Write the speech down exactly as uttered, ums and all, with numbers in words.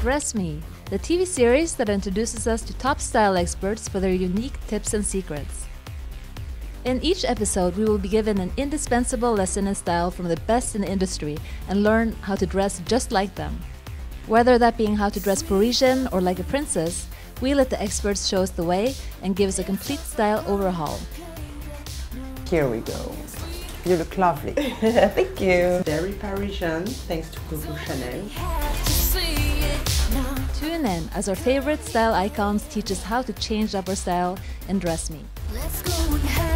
Dress Me, the T V series that introduces us to top style experts for their unique tips and secrets. In each episode, we will be given an indispensable lesson in style from the best in the industry and learn how to dress just like them. Whether that being how to dress Parisian or like a princess, we let the experts show us the way and give us a complete style overhaul. Here we go. You look lovely. Thank you. Very Parisian, thanks to Coco Chanel. Tune in as our favorite style icons teach us how to change up our style and dress me. Let's go and